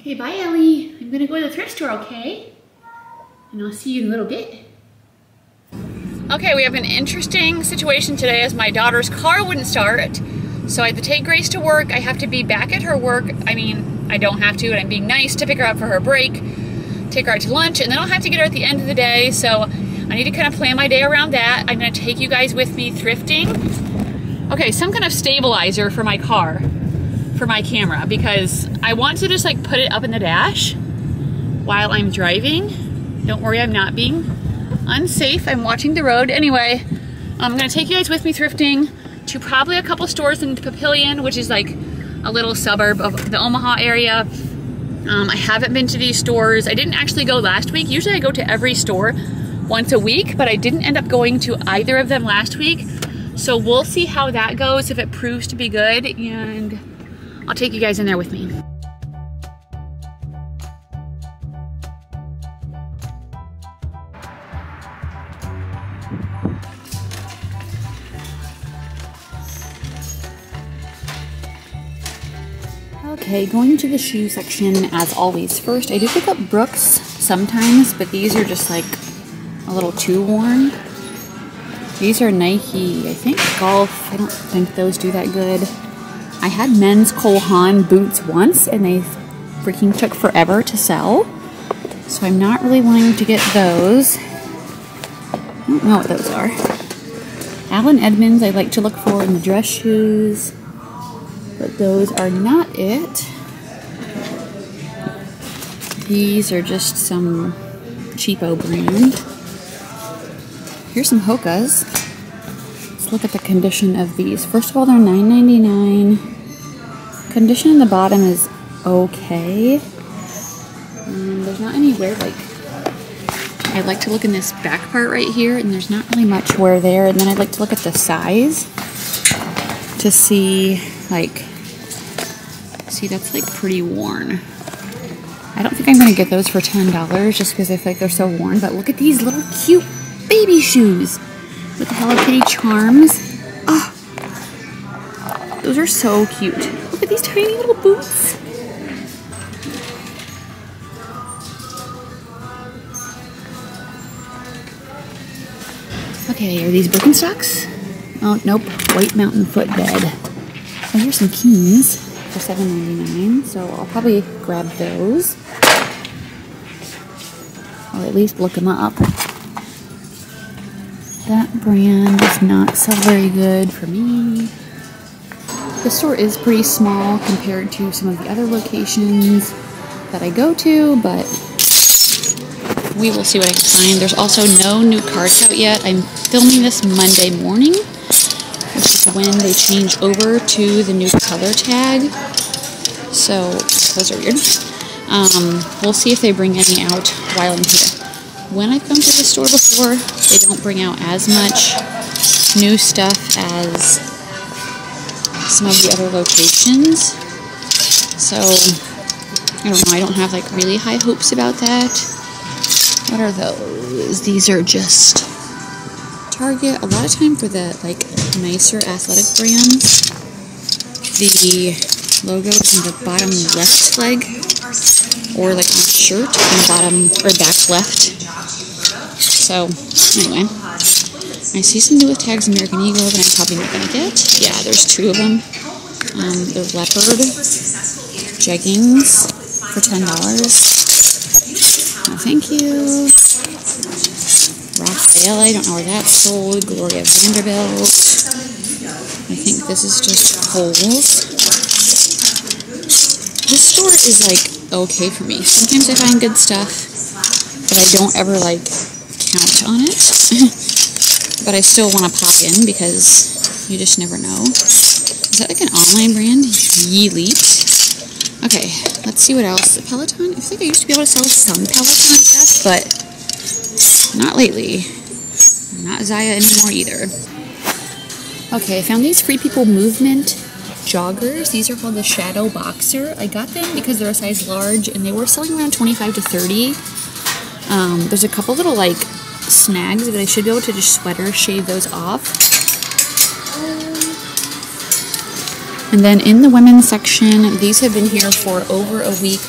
Okay, bye Ellie. I'm gonna go to the thrift store, okay? And I'll see you in a little bit. Okay, we have an interesting situation today as my daughter's car wouldn't start. So I had to take Grace to work. I have to be back at her work. I mean, I don't have to, and I'm being nice to pick her up for her break, take her out to lunch, and then I'll have to get her at the end of the day. So I need to kind of plan my day around that. I'm gonna take you guys with me thrifting. Okay, some kind of stabilizer for my car, for my camera, because I want to just like put it up in the dash while I'm driving. Don't worry, I'm not being unsafe. I'm watching the road. Anyway, I'm gonna take you guys with me thrifting to probably a couple stores in the Papillion, which is like a little suburb of the Omaha area. I haven't been to these stores. I didn't actually go last week. Usually I go to every store once a week, but I didn't end up going to either of them last week. So we'll see how that goes, if it proves to be good, and I'll take you guys in there with me. Okay, going to the shoe section as always. First, I do pick up Brooks sometimes, but these are just like a little too worn. These are Nike, I think, golf. I don't think those do that good. I had men's Cole Haan boots once, and they freaking took forever to sell. So I'm not really wanting to get those. I don't know what those are. Allen Edmonds I like to look for in the dress shoes. But those are not it. These are just some cheapo brand. Here's some Hokas. Let's look at the condition of these. First of all, they're $9.99. Condition in the bottom is okay. There's not any wear, like, I like to look in this back part right here, and there's not really much wear there. And then I'd like to look at the size to see, like, see, that's like pretty worn. I don't think I'm gonna get those for $10 just because I feel like they're so worn, but look at these little cute baby shoes with the Hello Kitty charms. Oh, those are so cute. Look at these tiny little boots. Okay, are these Birkenstocks? Oh, nope, White Mountain Footbed. Oh, here's some Keens for $7.99, so I'll probably grab those. Or at least look them up. That brand does not sell very good for me. This store is pretty small compared to some of the other locations that I go to, but we will see what I can find. There's also no new carts out yet. I'm filming this Monday morning, which is when they change over to the new color tag. So those are weird. We'll see if they bring any out while I'm here. When I've come to the store before, they don't bring out as much new stuff as some of the other locations. So I don't know, I don't have like really high hopes about that. What are those? These are just Target, a lot of time for the like nicer athletic brands. The logo on the bottom left leg, or like on a shirt on the bottom or back left. So anyway, I see some new with tags, American Eagle, that I'm probably not gonna get. Yeah, there's two of them. They're leopard jeggings for $10. No, thank you. Ellie, I don't know where that's sold. Gloria Vanderbilt. I think this is just Kohl's. This store is like okay for me. Sometimes I find good stuff, but I don't ever like count on it. But I still want to pop in because you just never know. Is that like an online brand? Yeeleet. Okay, let's see what else. The Peloton. I think I used to be able to sell some Peloton stuff, but not lately. Not Zaya anymore either. Okay, I found these Free People Movement joggers. These are called the Shadow Boxer. I got them because they're a size large, and they were selling around 25 to 30. There's a couple little like snags, but I should be able to just sweater shave those off. And then in the women's section, these have been here for over a week.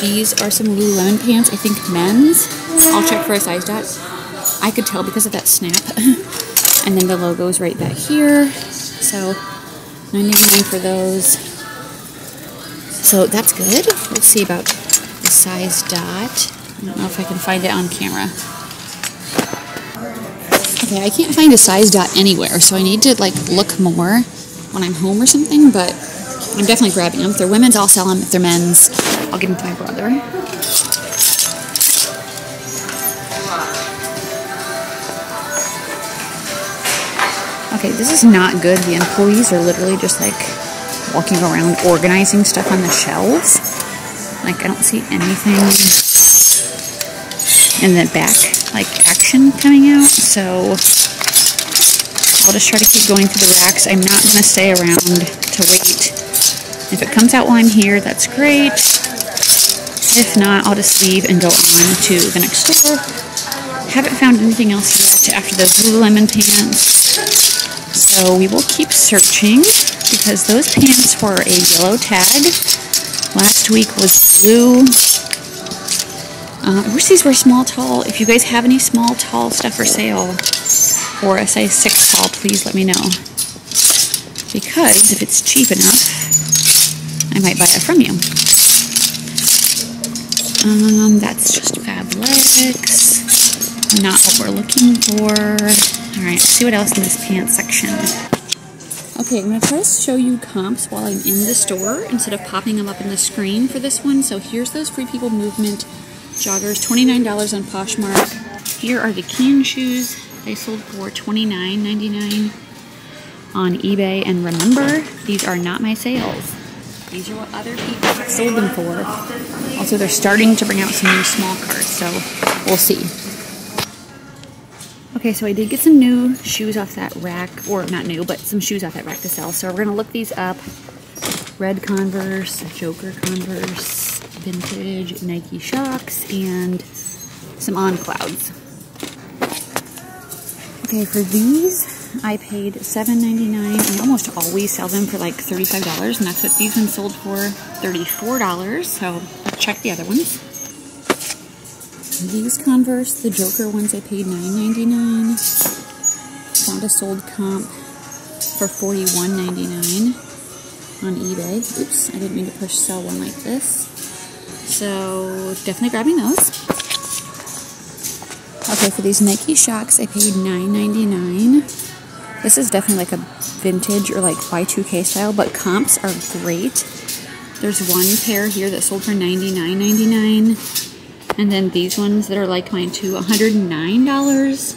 These are some Lululemon pants, I think men's. I'll check for a size dot. I could tell because of that snap. And then the logo's right back here. So $9.99 for those. So that's good. We'll see about the size dot. I don't know if I can find it on camera. Okay, I can't find a size dot anywhere, so I need to like look more when I'm home or something, but I'm definitely grabbing them. If they're women's, I'll sell them. If they're men's, I'll give them to my brother. Okay, this is not good. The employees are literally just like walking around organizing stuff on the shelves. Like, I don't see anything in the back, like, action coming out, so I'll just try to keep going through the racks. I'm not going to stay around to wait. If it comes out while I'm here, that's great. If not, I'll just leave and go on to the next store. Haven't found anything else yet after those Lululemon pants, so we will keep searching, because those pants were a yellow tag. Last week was blue. I wish these were small, tall. If you guys have any small, tall stuff for sale, or a size 6 tall, please let me know. Because if it's cheap enough, I might buy it from you. That's just fabrics. Not what we're looking for. Alright, let's see what else in this pants section. Okay, I'm going to try to show you comps while I'm in the store, instead of popping them up in the screen for this one. So here's those Free People Movement joggers, $29 on Poshmark. Here are the Keen shoes. They sold for $29.99 on eBay. And remember, these are not my sales. These are what other people sold them for. Also, they're starting to bring out some new small carts, so we'll see. Okay, so I did get some new shoes off that rack, or not new, but some shoes off that rack to sell. So we're gonna look these up. Red Converse, Joker Converse, vintage Nike Shox, and some On Clouds. Okay, for these, I paid $7.99. I almost always sell them for like $35, and that's what these ones sold for, $34. So let's check the other ones. These Converse, the Joker ones, I paid $9.99. Found a sold comp for $41.99 on eBay. Oops, I didn't mean to push sell one like this. So definitely grabbing those. Okay, for these Nike Shox, I paid $9.99. This is definitely like a vintage or like Y2K style, but comps are great. There's one pair here that sold for $99.99. And then these ones that are like mine too, $109.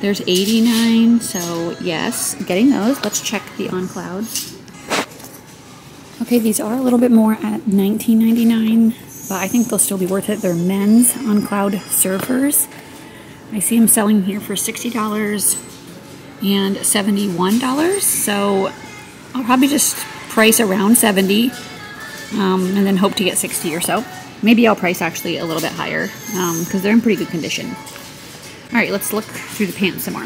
There's $89, so yes, getting those. Let's check the On Clouds. Okay, these are a little bit more at $19.99. But I think they'll still be worth it. They're men's On Cloud Surfers. I see them selling here for $60 and $71. So I'll probably just price around $70, and then hope to get $60 or so. Maybe I'll price actually a little bit higher, because they're in pretty good condition. All right, let's look through the pants some more.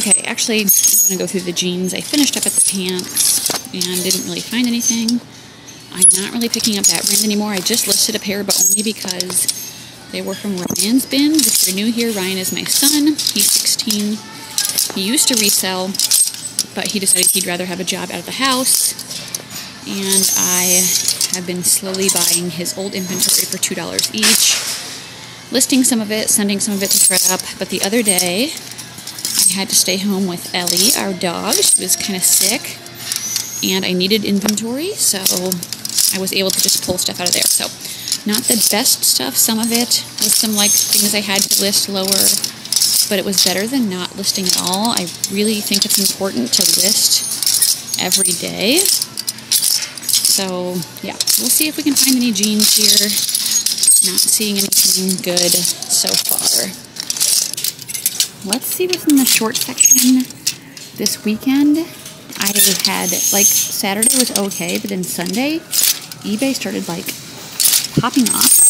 Okay, actually, I'm gonna go through the jeans. I finished up at the pants and didn't really find anything. I'm not really picking up that brand anymore. I just listed a pair, but only because they were from Ryan's bin. If you're new here, Ryan is my son. He's 16. He used to resell, but he decided he'd rather have a job out of the house. And I have been slowly buying his old inventory for $2 each. Listing some of it, sending some of it to shred up. But the other day, I had to stay home with Ellie, our dog. She was kind of sick, and I needed inventory, so I was able to just pull stuff out of there. So not the best stuff. Some of it was some like things I had to list lower, but it was better than not listing at all. I really think it's important to list every day. So yeah, we'll see if we can find any jeans here. Not seeing anything good so far. Let's see what's in the short section this weekend. I had, like, Saturday was okay, but then Sunday, eBay started, like, popping off,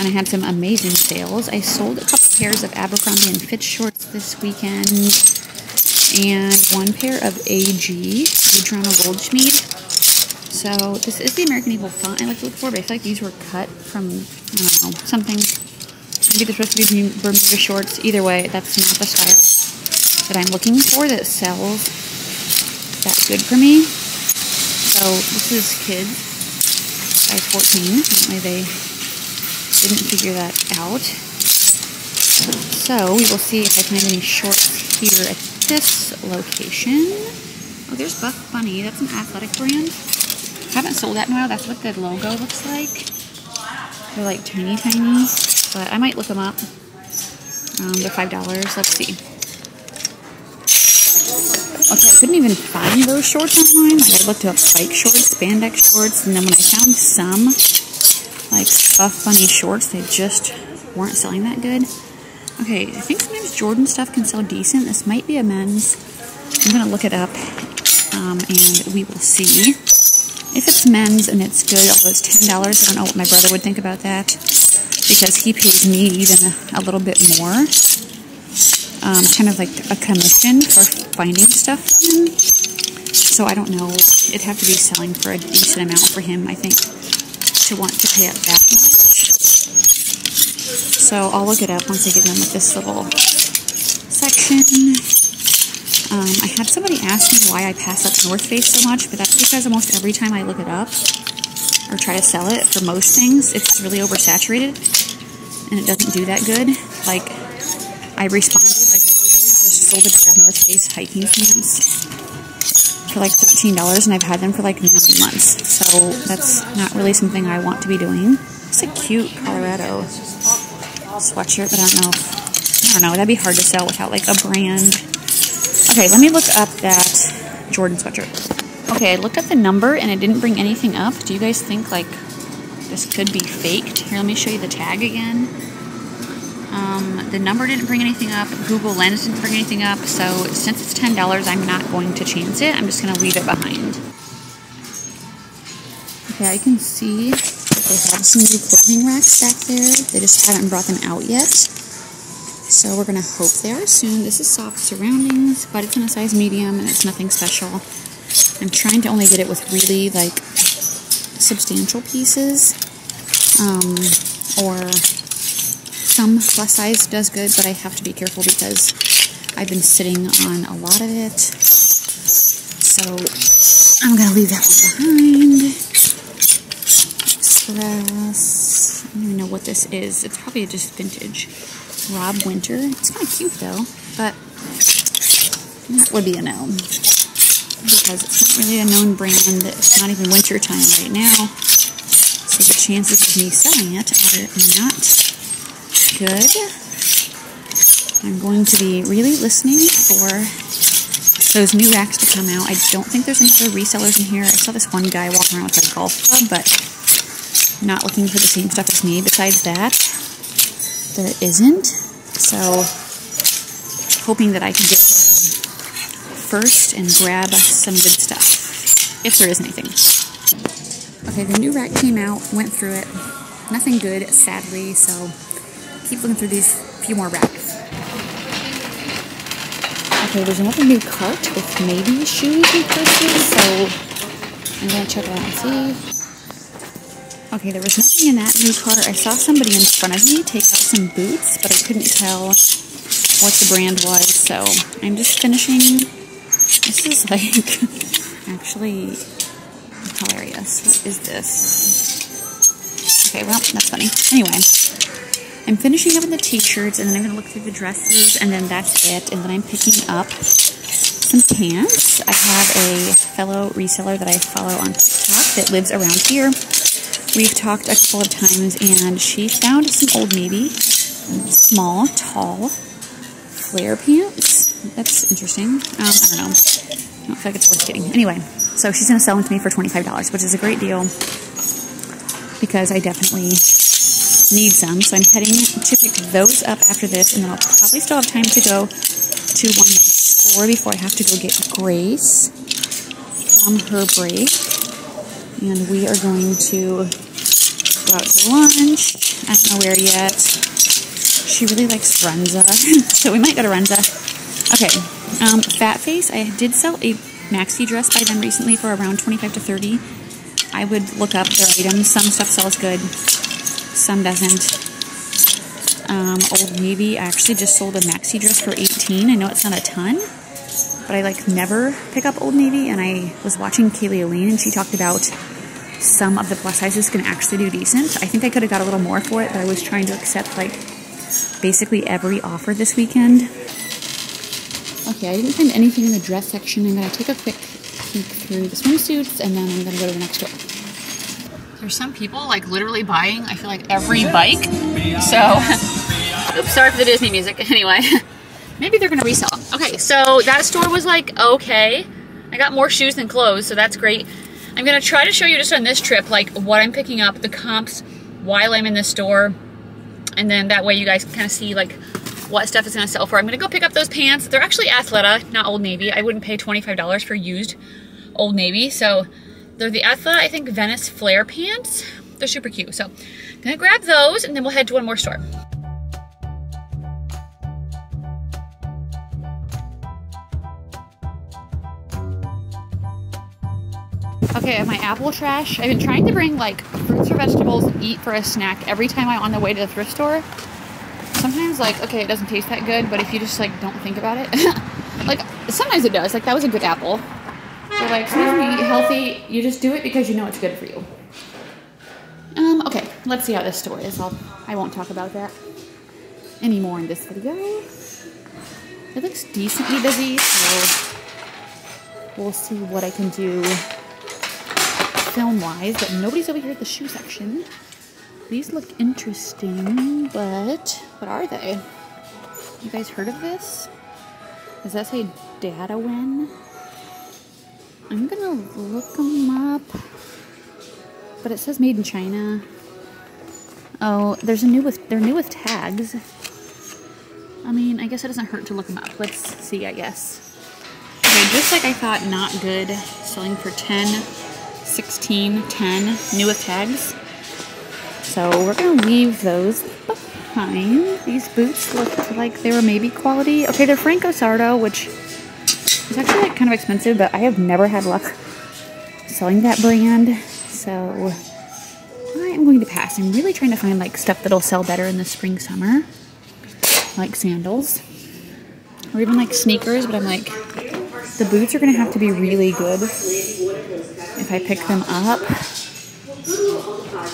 and I had some amazing sales. I sold a couple pairs of Abercrombie & Fitch shorts this weekend, and one pair of AG, Adriana Goldschmied. So this is the American Eagle font I like to look for, but I feel like these were cut from, I don't know, something. Maybe they're supposed to be Bermuda shorts. Either way, that's not the style that I'm looking for that sells that good for me. So this is kids, size 14. Apparently they didn't figure that out. So we will see if I find any shorts here at this location. Oh, there's Buff Bunny. That's an athletic brand. I haven't sold that in a while. That's what the logo looks like. They're like tiny, tiny. But I might look them up. They're $5. Let's see. Okay, I couldn't even find those shorts online. Like, I looked up bike shorts, spandex shorts, and then when I found some, like, Buff Bunny shorts, they just weren't selling that good. Okay, I think sometimes Jordan stuff can sell decent. This might be a men's. I'm going to look it up, and we will see. If it's men's and it's good, although it's $10, I don't know what my brother would think about that, because he paid me even a little bit more, kind of like a commission for finding stuff for him. So I don't know. It'd have to be selling for a decent amount for him, I think, to want to pay up that much. So I'll look it up once I get done with this little section. I had somebody ask me why I pass up North Face so much, but that's because almost every time I look it up or try to sell it for most things, it's really oversaturated and it doesn't do that good. Like, I responded, like, I literally just sold a pair of North Face hiking pants for like $13 and I've had them for like 9 months. So that's not really something I want to be doing. It's a cute Colorado sweatshirt, but I don't know, that'd be hard to sell without like a brand. Okay, let me look up that Jordan sweatshirt. Okay, I looked up the number and it didn't bring anything up. Do you guys think, like, this could be faked? Here, let me show you the tag again. The number didn't bring anything up. Google Lens didn't bring anything up. So since it's $10, I'm not going to chance it. I'm just going to leave it behind. Okay, I can see that they have some new clothing racks back there. They just haven't brought them out yet. So we're going to hope they are soon. This is soft surroundings, but it's in a size medium, and it's nothing special. I'm trying to only get it with really, like, substantial pieces. Or some plus size does good, but I have to be careful because I've been sitting on a lot of it. So I'm going to leave that one behind. Stress. I don't even know what this is. It's probably just vintage. Rob Winter. It's kind of cute though, but that would be a no, because it's not really a known brand. It's not even winter time right now, so the chances of me selling it are not good. I'm going to be really listening for those new racks to come out. I don't think there's any other resellers in here. I saw this one guy walking around with a golf club, but not looking for the same stuff as me. Besides that, there isn't, so hoping that I can get first and grab some good stuff, if there is anything. Okay, the new rack came out, went through it, nothing good, sadly, so keep looking through these few more racks. Okay, there's another new cart with maybe shoes we purchased, so I'm going to check it out and see. Okay, there was nothing in that new cart. I saw somebody in front of me take out some boots, but I couldn't tell what the brand was, so I'm just finishing. This is, like, actually hilarious. What is this? Okay, well, that's funny. Anyway, I'm finishing up with the t-shirts, and then I'm going to look through the dresses, and then that's it. And then I'm picking up some pants. I have a fellow reseller that I follow on TikTok that lives around here. We've talked a couple of times, and she found some Old Navy small, tall flare pants. That's interesting. I don't know. I don't feel like it's worth getting. Anyway, so she's going to sell them to me for $25, which is a great deal because I definitely need some. So I'm heading to pick those up after this, and then I'll probably still have time to go to one store before I have to go get Grace from her break. And we are going to go out to lunch. I don't know where yet. She really likes Renza, so we might go to Renza. Okay, Fat Face. I did sell a maxi dress by them recently for around $25 to $30. I would look up their items. Some stuff sells good, some doesn't. Old Navy, I actually just sold a maxi dress for $18. I know it's not a ton, but I like never pick up Old Navy, and I was watching Kaylee Aline, and she talked about some of the plus sizes can actually do decent. I think I could have got a little more for it, but I was trying to accept like basically every offer this weekend. Okay, I didn't find anything in the dress section. I'm gonna take a quick peek through the swimsuits, and then I'm gonna go to the next door. There's some people like literally buying, I feel like, every bike. So, oops, sorry for the Disney music. Anyway, maybe they're gonna resell. Okay, so that store was like, okay. I got more shoes than clothes, so that's great. I'm gonna try to show you just on this trip, like what I'm picking up, the comps, while I'm in the store. And then that way you guys can kind of see like what stuff is gonna sell for. I'm gonna go pick up those pants. They're actually Athleta, not Old Navy. I wouldn't pay $25 for used Old Navy, so. They're the Athleta, I think, Venice flare pants. They're super cute. So I'm gonna grab those and then we'll head to one more store. Okay, my Apple trash. I've been trying to bring like fruits or vegetables and eat for a snack every time I'm on the way to the thrift store. Sometimes like, okay, it doesn't taste that good, but if you just like don't think about it, like sometimes it does, like that was a good apple. So like, sometimes when you eat healthy, you just do it because you know it's good for you. Okay, let's see how this store is. I won't talk about that anymore in this video. It looks decently busy, so we'll see what I can do film-wise, but nobody's over here at the shoe section. These look interesting, but what are they? You guys heard of this? Does that say Dadawan? I'm gonna look them up, but it says made in China. Oh, there's a new with, they're new with tags. I mean, I guess it doesn't hurt to look them up. Let's see, I guess. Okay, just like I thought, not good. Selling for $10, $16, $10, new with tags. So we're gonna leave those behind. These boots look like they were maybe quality. Okay, they're Franco Sardo, which, it's actually like kind of expensive, but I have never had luck selling that brand, so I am going to pass. I'm really trying to find like stuff that'll sell better in the spring, summer, like sandals or even like sneakers, but I'm like, the boots are going to have to be really good if I pick them up.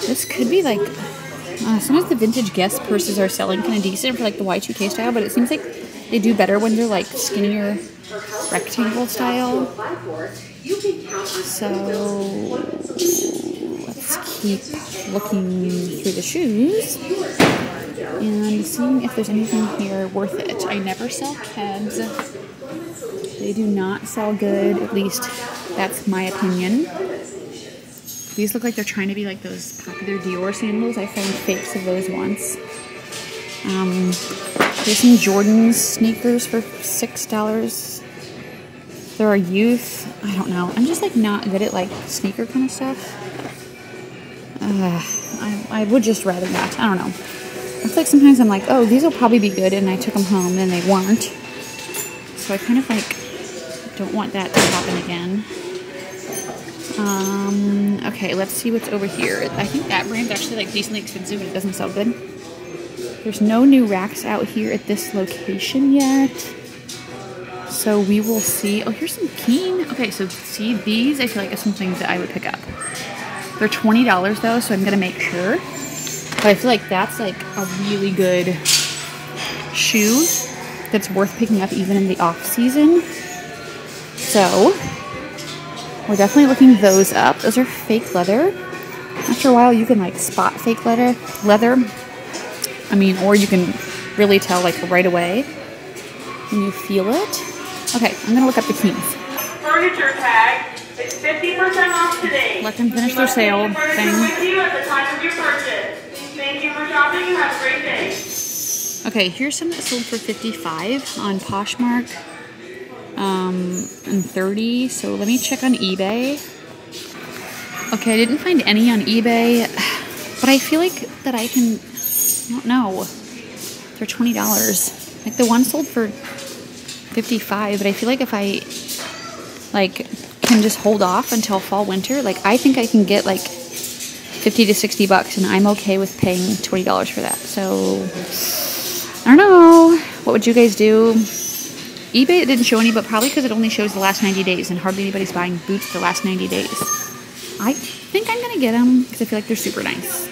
This could be like, sometimes the vintage Guess purses are selling kind of decent for like the Y2K style, but it seems like they do better when they're like skinnier, rectangle style. So let's keep looking through the shoes and seeing if there's anything here worth it. I never sell Keds. They do not sell good, at least that's my opinion. These look like they're trying to be like those popular Dior sandals. I found fakes of those once. There's some Jordan sneakers for $6. There are youth. I don't know. I'm just like not good at like sneaker kind of stuff. I would just rather not. I don't know. I feel like sometimes I'm like, oh, these will probably be good, and I took them home and they weren't. So I kind of like don't want that to happen again. Okay, let's see what's over here. I think that brand's actually like decently expensive, but it doesn't sell good. There's no new racks out here at this location yet, so we will see. Oh, here's some Keen. Okay, so see these? I feel like it's some things that I would pick up. They're $20 though, so I'm gonna make sure. But I feel like that's like a really good shoe that's worth picking up even in the off season. So we're definitely looking those up. Those are fake leather. After a while, you can like spot fake leather. I mean, or you can really tell like right away when you feel it. Okay, I'm gonna look up the Keens. Furniture tag is 50% off today. Let them finish their sale thing. Thank you for shopping. Have a great day. Okay, here's some that sold for $55 on Poshmark and $30. So let me check on eBay. Okay, I didn't find any on eBay, but I feel like that I can. I don't know. They're $20. Like the one sold for $55, but I feel like if I like can just hold off until fall, winter, like I think I can get like $50 to $60, and I'm okay with paying $20 for that. So I don't know. What would you guys do? eBay, it didn't show any, but probably because it only shows the last 90 days, and hardly anybody's buying boots the last 90 days. I think I'm going to get them because I feel like they're super nice.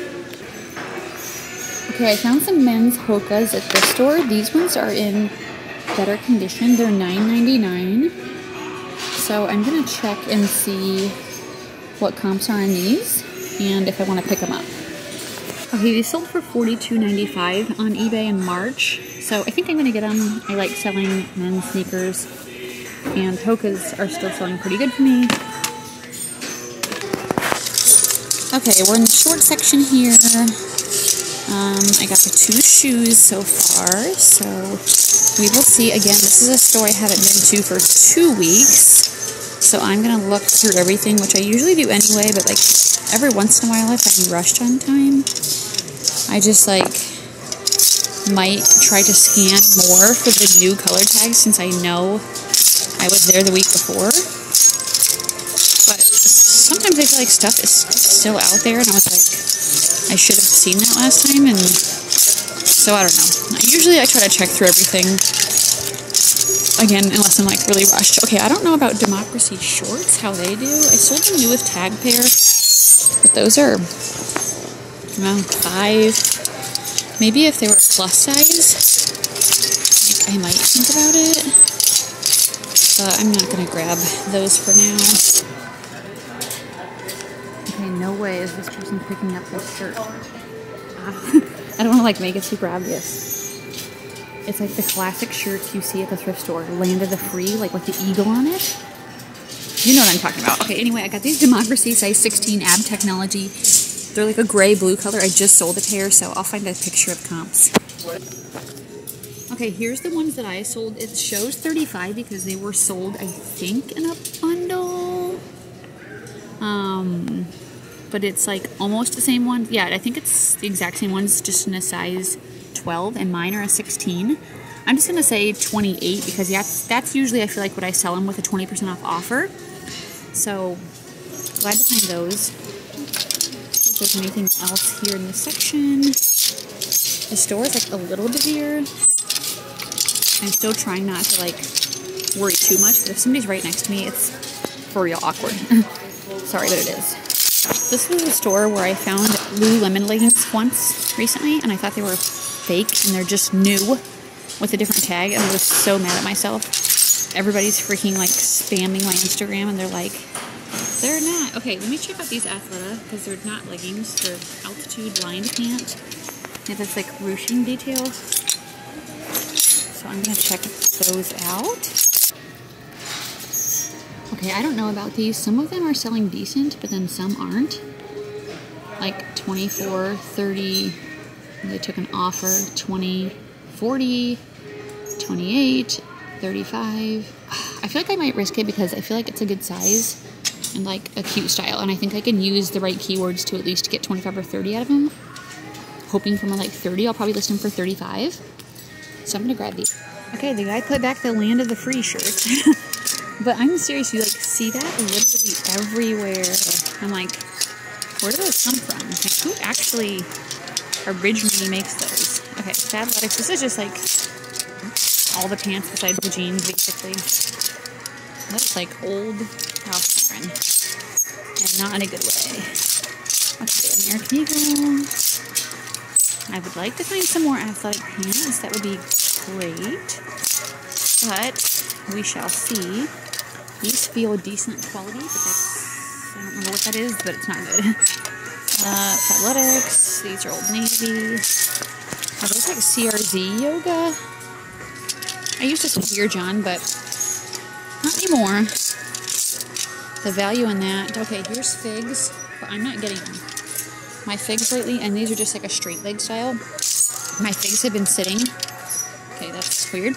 Okay, I found some men's Hokas at this store. These ones are in better condition. They're $9.99. So I'm going to check and see what comps are on these and if I want to pick them up. Okay, they sold for $42.95 on eBay in March, so I think I'm going to get them. I like selling men's sneakers, and Hokas are still selling pretty good for me. Okay, we're in the short section here. I got the two shoes so far, so we will see. Again, this is a store I haven't been to for 2 weeks. So I'm going to look through everything, which I usually do anyway, but like every once in a while if I'm rushed on time, I just like might try to scan more for the new color tags since I know I was there the week before. But sometimes I feel like stuff is still out there and I was like, I should have seen that last time, and so I don't know. Usually I try to check through everything. Again, unless I'm like really rushed. Okay, I don't know about Democracy shorts, how they do. I sold the newest tag pair, but those are around $5. Maybe if they were plus size, like I might think about it. But I'm not gonna grab those for now. Okay, no way is this person picking up this shirt. I don't wanna like make it super obvious. It's like the classic shirts you see at the thrift store. Land of the Free, like with the eagle on it. You know what I'm talking about. Okay, anyway, I got these Democracy size 16 ab technology. They're like a gray-blue color. I just sold a pair, so I'll find a picture of comps. Okay, here's the ones that I sold. It shows 35 because they were sold, I think, in a bundle. But it's like almost the same one. Yeah, I think it's the exact same ones, just in a size 12, and mine are a 16. I'm just gonna say 28 because that's usually I feel like what I sell them with, a 20% off offer. So glad to find those. See if there's anything else here in this section. The store is like a little busier. I'm still trying not to like worry too much, but if somebody's right next to me, it's for real awkward. Sorry, but it is. This was a store where I found Lululemon leggings once recently, and I thought they were fake, and they're just new with a different tag, and I was so mad at myself. Everybody's freaking like spamming my Instagram, and they're like, they're not. Okay, let me check out these Athleta, because they're not leggings, they're altitude lined pant. They have this like ruching detail. So I'm gonna check those out. Okay, I don't know about these. Some of them are selling decent, but then some aren't. Like 24, 30. They took an offer, 20, 40, 28, 35. I feel like I might risk it because I feel like it's a good size and like a cute style. And I think I can use the right keywords to at least get 25 or 30 out of them. Hoping for my like 30, I'll probably list them for 35. So I'm gonna grab these. Okay, the guy put back the Land of the Free shirt. But I'm serious, you like see that literally everywhere. I'm like, where do those come from? Like, who actually originally makes those? Okay, Fabletics. This is just like all the pants besides the jeans, basically. That's like old house pattern, and not in a good way. Okay, American Eagle. I would like to find some more athletic pants. That would be great, but we shall see. These feel decent quality, but that's, I don't remember what that is, but it's not good. Athletics, these are Old Navy. Are those like CRZ yoga? I used to say Dear John, but not anymore. The value in that. Okay, here's Figs, but I'm not getting them. My Figs lately, and these are just like a straight leg style. My Figs have been sitting. Okay, that's weird.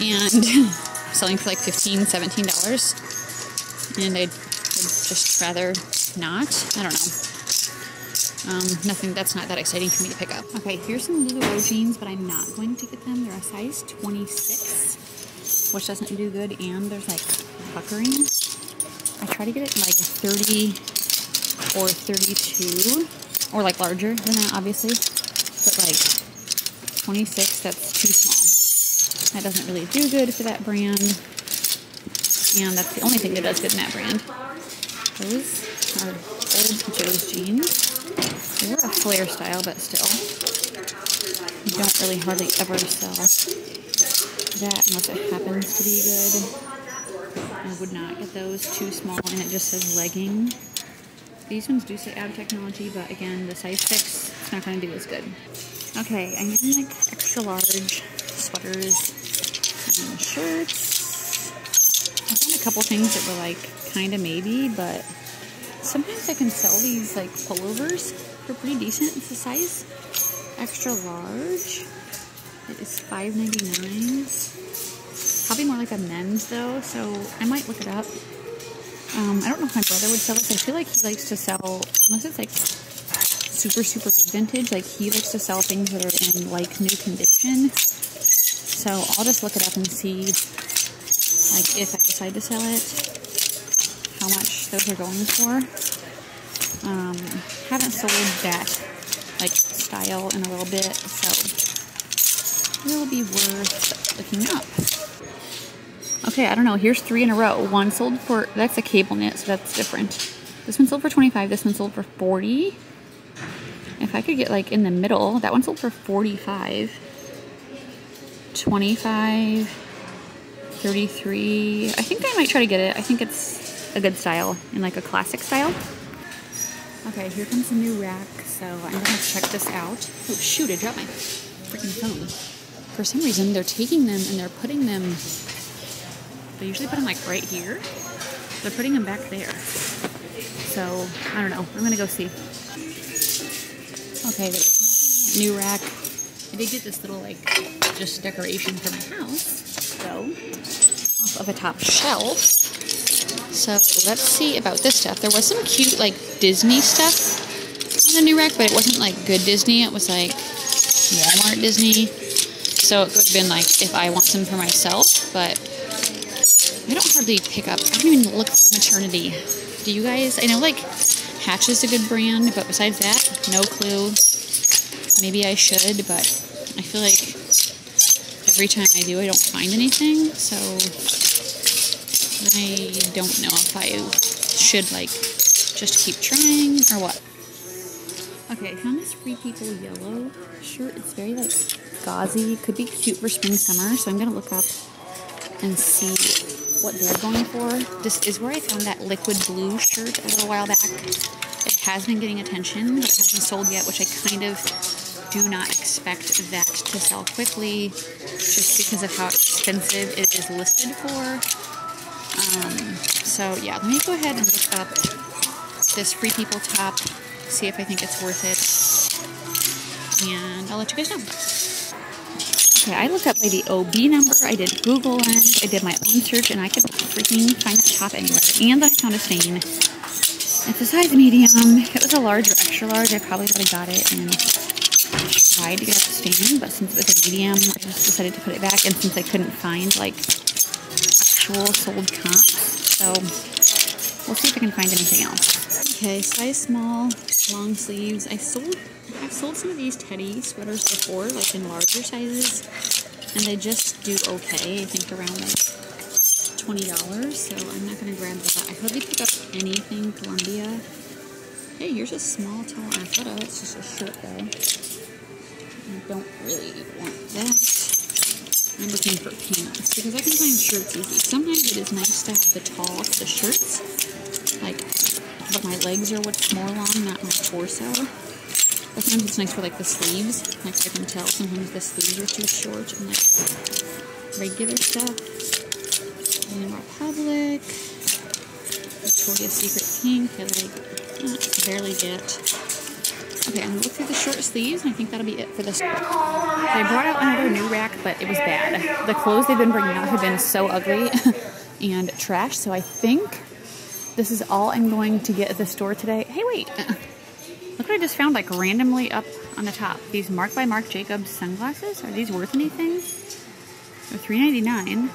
And selling for like $15, $17. And I'd just rather not. I don't know. Nothing that's not that exciting for me to pick up. Okay, here's some Lululemon jeans, but I'm not going to get them. They're a size 26, which doesn't do good, and there's like puckering. I try to get it in like a 30 or 32, or like larger than that, obviously. But like 26, that's too small. That doesn't really do good for that brand. And that's the only thing that does good in that brand. Those are old Joe's jeans. They were a flare style, but still. You don't really hardly ever sell that unless it happens to be good. I would not get those, too small, and it just says legging. These ones do say ab technology, but again, the size 6, it's not going to do as good. Okay, I'm getting like extra large sweaters and shirts. I found a couple things that were like kind of maybe, but sometimes I can sell these like pullovers for pretty decent. It's a size extra large. It is $5.99. Probably more like a men's though, so I might look it up. I don't know if my brother would sell this. I feel like he likes to sell, unless it's like super, super good vintage, like he likes to sell things that are in like new condition. So I'll just look it up and see like if I decide to sell it, how much those are going for. Haven't sold that like style in a little bit, so it'll be worth looking up. Okay, I don't know, here's 3 in a row. One sold for, that's a cable knit, so that's different. This one sold for $25, this one sold for $40. If I could get like in the middle, that one sold for $45. $25. 33. I think I might try to get it. I think it's a good style and like a classic style. Okay, here comes the new rack, so I'm gonna check this out. Oh shoot, I dropped my freaking phone. For some reason, they're taking them and they're putting them, they usually put them like right here. They're putting them back there. So, I don't know. I'm gonna go see. Okay, there's nothing on that new rack. I did get this little like, just decoration for my house. Off of a top shelf. So let's see about this stuff. There was some cute like Disney stuff on the new rack, but it wasn't like good Disney. It was like Walmart Disney. So it could have been like if I want some for myself, but I don't hardly pick up. I don't even look for maternity. Do you guys? I know like Hatch is a good brand, but besides that, no clue. Maybe I should, but I feel like every time I do, I don't find anything, so I don't know if I should, like, just keep trying or what. Okay, I found this Free People yellow shirt. It's very, like, gauzy. Could be cute for spring, summer, so I'm going to look up and see what they're going for. This is where I found that liquid blue shirt a little while back. It has been getting attention, but it hasn't sold yet, which I kind of do not expect that to sell quickly just because of how expensive it is listed for. So yeah, let me go ahead and look up this Free People top, see if I think it's worth it, and I'll let you guys know. Okay, I looked up Lady OB number, I did Google it, I did my own search, and I could not freaking find that top anywhere. And then I found a stain. It's a size medium. If it was a large or extra large, I probably would have got it and tried to get out the stain, but since it was a medium, I just decided to put it back, and since I couldn't find, like, actual sold comps, so we'll see if I can find anything else. Okay, size small, long sleeves. I've sold some of these teddy sweaters before, like, in larger sizes, and they just do okay, I think around, like, $20, so I'm not going to grab that. I hardly pick up anything Columbia. Hey, here's a small, tall Athleta. It's just a shirt, though. I don't really want that. I'm looking for pants because I can find shirts easy. Sometimes it is nice to have the tall the shirts, like, but my legs are what's more long, not my torso. But sometimes it's nice for like the sleeves. Like I can tell sometimes the sleeves are too short and like regular stuff. And Republic, Victoria's Secret pink. I like barely get. Okay, I'm gonna look through the short sleeves, and I think that'll be it for this. They brought out another new rack, but it was bad. The clothes they've been bringing out have been so ugly and trash, so I think this is all I'm going to get at the store today. Hey, wait. Look what I just found, like, randomly up on the top. These Marc by Marc Jacobs sunglasses. Are these worth anything? They're $3.99.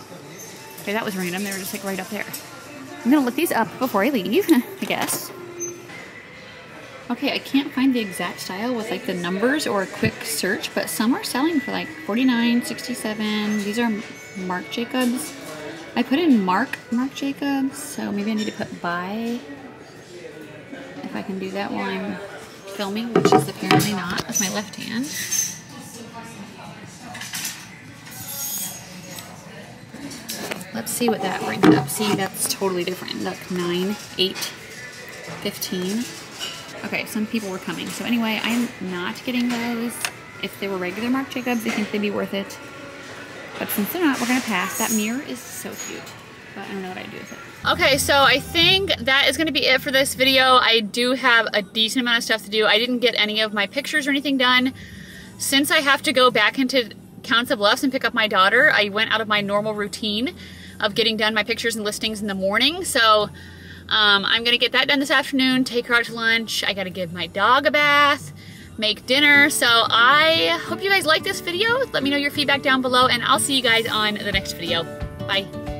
Okay, that was random. They were just, like, right up there. I'm gonna look these up before I leave, I guess. Okay, I can't find the exact style with like the numbers or a quick search, but some are selling for like $49, $67. These are Marc Jacobs. I put in Marc Jacobs, so maybe I need to put buy if I can do that while I'm filming, which is apparently not with my left hand. Let's see what that brings up. See, that's totally different. That's 9, 8, 15. Okay, some people were coming. So anyway, I'm not getting those. If they were regular Marc Jacobs, I think they'd be worth it. But since they're not, we're gonna pass. That mirror is so cute, but I don't know what I'd do with it. Okay, so I think that is gonna be it for this video. I do have a decent amount of stuff to do. I didn't get any of my pictures or anything done. Since I have to go back into Council Bluffs and pick up my daughter, I went out of my normal routine of getting done my pictures and listings in the morning. So I'm gonna get that done this afternoon, take her out to lunch. I gotta give my dog a bath, make dinner. So I hope you guys like this video. Let me know your feedback down below, and I'll see you guys on the next video. Bye.